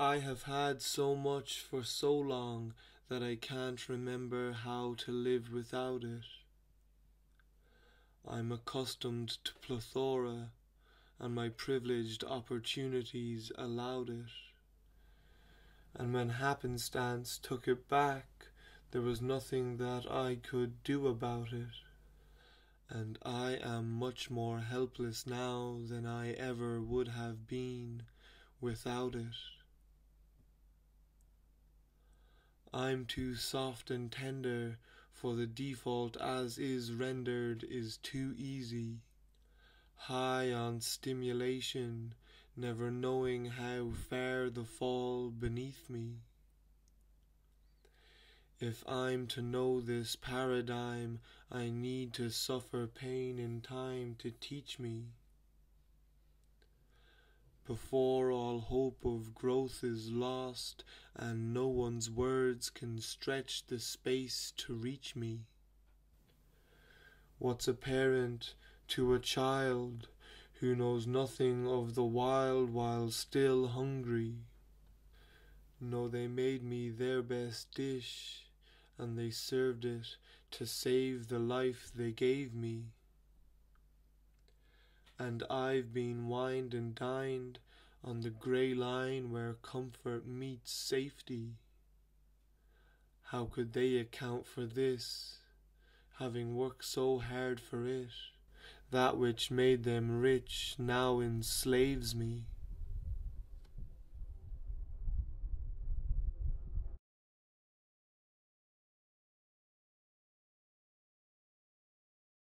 I have had so much for so long that I can't remember how to live without it. I'm accustomed to plethora, and my privileged opportunities allowed it. And when happenstance took it back, there was nothing that I could do about it. And I am much more helpless now than I ever would have been without it. I'm too soft and tender, for the default as is rendered is too easy. High on stimulation, never knowing how fair the fall beneath me. If I'm to know this paradigm, I need to suffer pain in time to teach me. Before all hope of growth is lost, and no one's words can stretch the space to reach me. What's apparent to a child who knows nothing of the wild while still hungry? No, they made me their best dish, and they served it to save the life they gave me. And I've been wined and dined on the grey line where comfort meets safety. How could they account for this, having worked so hard for it? That which made them rich now enslaves me.